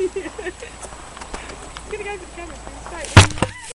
He's gonna go for the camera. He's fighting.